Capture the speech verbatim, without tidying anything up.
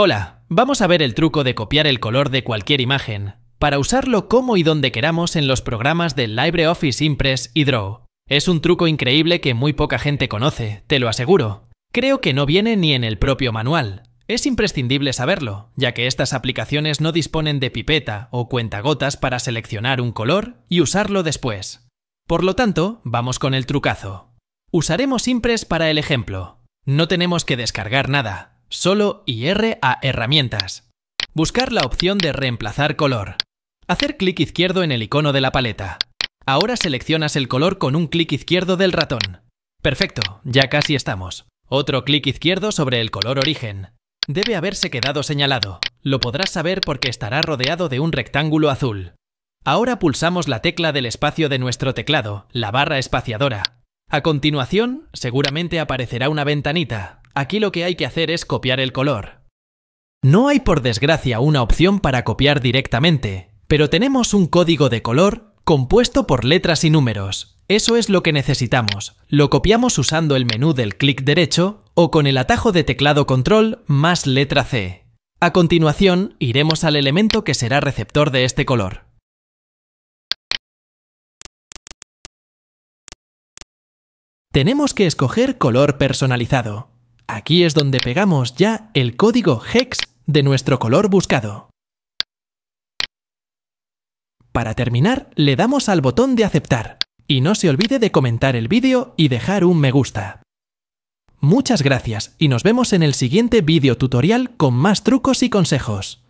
Hola, vamos a ver el truco de copiar el color de cualquier imagen, para usarlo como y donde queramos en los programas de LibreOffice Impress y Draw. Es un truco increíble que muy poca gente conoce, te lo aseguro. Creo que no viene ni en el propio manual. Es imprescindible saberlo, ya que estas aplicaciones no disponen de pipeta o cuentagotas para seleccionar un color y usarlo después. Por lo tanto, vamos con el trucazo. Usaremos Impress para el ejemplo. No tenemos que descargar nada, solo ir a Herramientas. Buscar la opción de Reemplazar color. Hacer clic izquierdo en el icono de la paleta. Ahora seleccionas el color con un clic izquierdo del ratón. Perfecto, ya casi estamos. Otro clic izquierdo sobre el color origen. Debe haberse quedado señalado. Lo podrás saber porque estará rodeado de un rectángulo azul. Ahora pulsamos la tecla del espacio de nuestro teclado, la barra espaciadora. A continuación, seguramente aparecerá una ventanita. Aquí lo que hay que hacer es copiar el color. No hay, por desgracia, una opción para copiar directamente, pero tenemos un código de color compuesto por letras y números. Eso es lo que necesitamos. Lo copiamos usando el menú del clic derecho o con el atajo de teclado control más letra C. A continuación, iremos al elemento que será receptor de este color. Tenemos que escoger color personalizado. Aquí es donde pegamos ya el código hex de nuestro color buscado. Para terminar, le damos al botón de aceptar. Y no se olvide de comentar el vídeo y dejar un me gusta. Muchas gracias y nos vemos en el siguiente vídeo tutorial con más trucos y consejos.